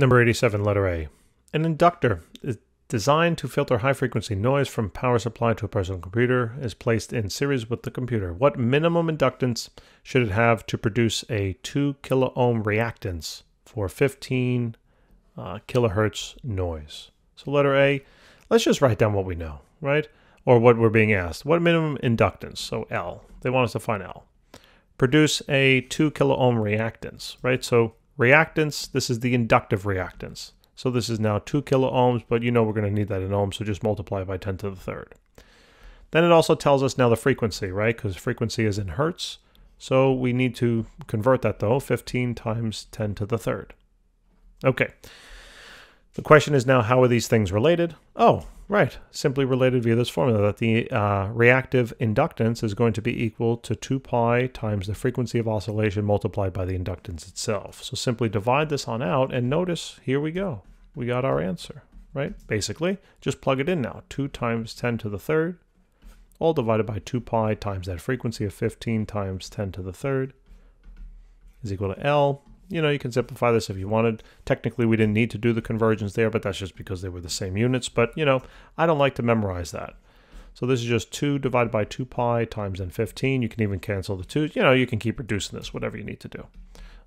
Number 87, letter A. An inductor is designed to filter high-frequency noise from power supply to a personal computer, is placed in series with the computer. What minimum inductance should it have to produce a 2 kiloohm reactance for 15 kilohertz noise? So letter A, let's just write down what we know, right? Or what we're being asked. What minimum inductance, so L, they want us to find L. Produce a 2 kiloohm reactance, right? So reactance, this is the inductive reactance. So this is now 2 kiloohms, but you know we're going to need that in ohms, so just multiply by 10 to the third. Then it also tells us now the frequency, right? Because frequency is in hertz. So we need to convert that though, 15 times 10 to the third. Okay. The question is now, how are these things related? Oh, right. Simply related via this formula that the reactive inductance is going to be equal to 2 pi times the frequency of oscillation multiplied by the inductance itself. So simply divide this on out and notice, here we go. We got our answer, right? Basically, just plug it in now. 2 times 10 to the third, all divided by 2 pi times that frequency of 15 times 10 to the third is equal to L. You know, you can simplify this if you wanted. Technically, we didn't need to do the conversions there, but that's just because they were the same units. But, you know, I don't like to memorize that. So this is just 2 divided by 2 pi times then 15. You can even cancel the 2. You know, you can keep reducing this, whatever you need to do.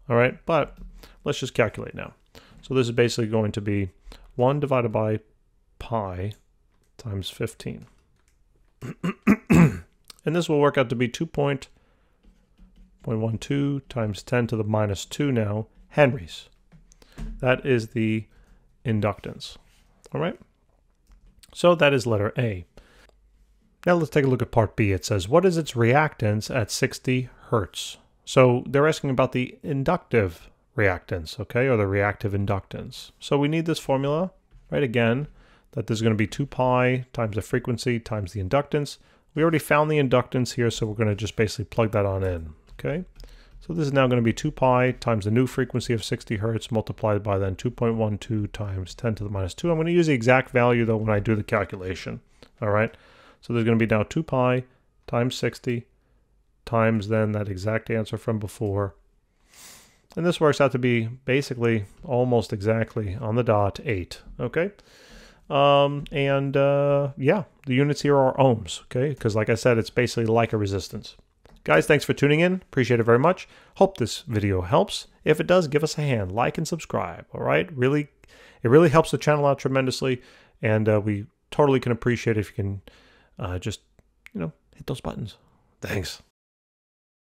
All right, but let's just calculate now. So this is basically going to be 1 divided by pi times 15. And this will work out to be 2.12 times 10 to the minus 2 now, henries. That is the inductance, all right? So that is letter A. Now let's take a look at part B. It says, what is its reactance at 60 hertz? So they're asking about the inductive reactance, okay, or the reactive inductance. So we need this formula, right, again, that there's going to be 2 pi times the frequency times the inductance. We already found the inductance here, so we're going to just basically plug that on in. Okay, so this is now going to be 2 pi times the new frequency of 60 hertz multiplied by then 2.12 times 10 to the minus 2. I'm going to use the exact value, though, when I do the calculation. All right, so there's going to be now 2 pi times 60 times then that exact answer from before. And this works out to be basically almost exactly on the dot 8. Okay. Yeah, the units here are ohms. Okay, because like I said, it's basically like a resistance. Guys, thanks for tuning in. Appreciate it very much. Hope this video helps. If it does, give us a hand. Like and subscribe, all right? Really, it really helps the channel out tremendously, and we totally can appreciate it if you can just, you know, hit those buttons. Thanks.